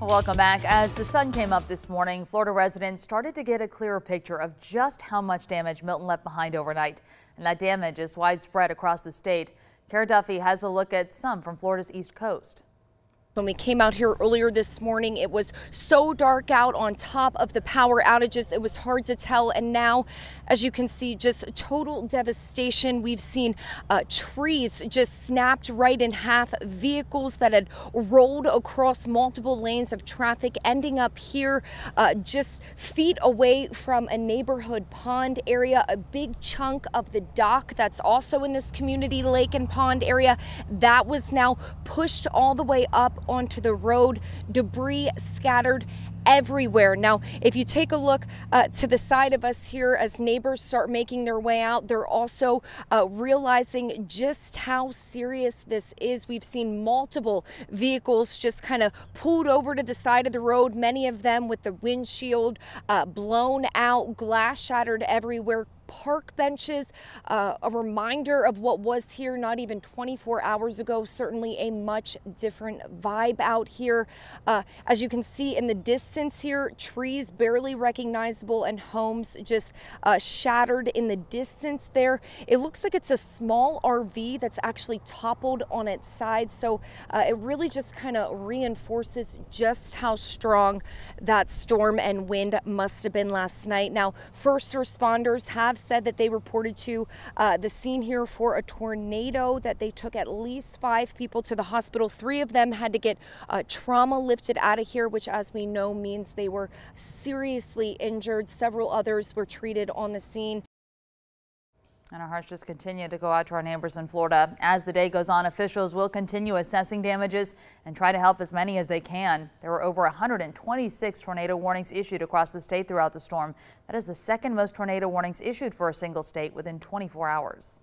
Welcome back. As the sun came up this morning, Florida residents started to get a clearer picture of just how much damage Milton left behind overnight. And that damage is widespread across the state. Kara Duffy has a look at some from Florida's East Coast. When we came out here earlier this morning, it was so dark out on top of the power outages. It was hard to tell. And now, as you can see, just total devastation. We've seen trees just snapped right in half, vehicles that had rolled across multiple lanes of traffic, ending up here just feet away from a neighborhood pond area. A big chunk of the dock that's also in this community lake and pond area, that was now pushed all the way up onto the road, debris scattered everywhere. Now, if you take a look to the side of us here as neighbors start making their way out, they're also realizing just how serious this is. We've seen multiple vehicles just kind of pulled over to the side of the road, many of them with the windshield blown out, glass shattered everywhere, park benches, a reminder of what was here not even 24 hours ago. Certainly a much different vibe out here. As you can see in the distance here, trees barely recognizable and homes just shattered in the distance there. It looks like it's a small RV that's actually toppled on its side. So it really just kind of reinforces just how strong that storm and wind must have been last night. Now, first responders have said that they reported to the scene here for a tornado, that they took at least 5 people to the hospital. 3 of them had to get trauma lifted out of here, which as we know means they were seriously injured. Several others were treated on the scene. And our hearts just continue to go out to our neighbors in Florida. As the day goes on, officials will continue assessing damages and try to help as many as they can. There were over 126 tornado warnings issued across the state throughout the storm. That is the second most tornado warnings issued for a single state within 24 hours.